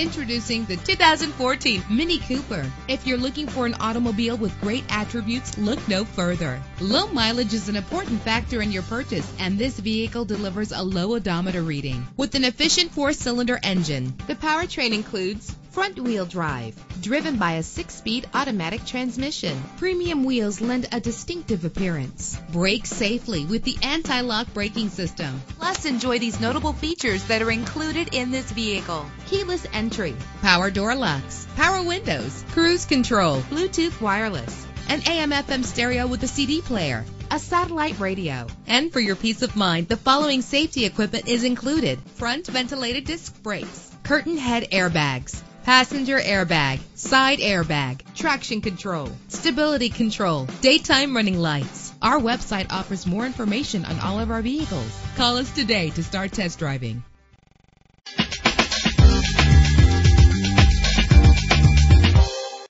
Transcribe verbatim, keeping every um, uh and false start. Introducing the two thousand fourteen Mini Cooper. If you're looking for an automobile with great attributes, look no further. Low mileage is an important factor in your purchase, and this vehicle delivers a low odometer reading. With an efficient four-cylinder engine, the powertrain includes front-wheel drive, driven by a six-speed automatic transmission. Premium wheels lend a distinctive appearance. Brake safely with the anti-lock braking system. Plus, enjoy these notable features that are included in this vehicle: keyless entry, power door locks, power windows, cruise control, Bluetooth wireless, an A M F M stereo with a C D player, a satellite radio. And for your peace of mind, the following safety equipment is included: front ventilated disc brakes, curtain head airbags, passenger airbag, side airbag, traction control, stability control, daytime running lights. Our website offers more information on all of our vehicles. Call us today to start test driving.